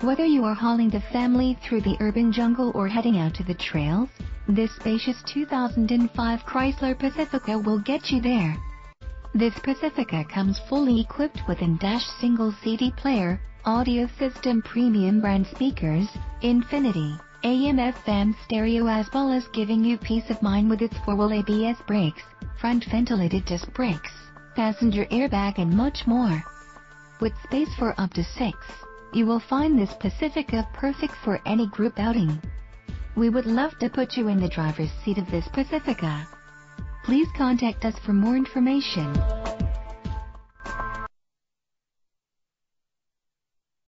Whether you are hauling the family through the urban jungle or heading out to the trails, this spacious 2005 Chrysler Pacifica will get you there. This Pacifica comes fully equipped with an single CD player, audio system, premium brand speakers, Infinity, AM/FM stereo, as well as giving you peace of mind with its four-wheel ABS brakes, front ventilated disc brakes, passenger airbag, and much more. With space for up to 6, you will find this Pacifica perfect for any group outing. We would love to put you in the driver's seat of this Pacifica. Please contact us for more information.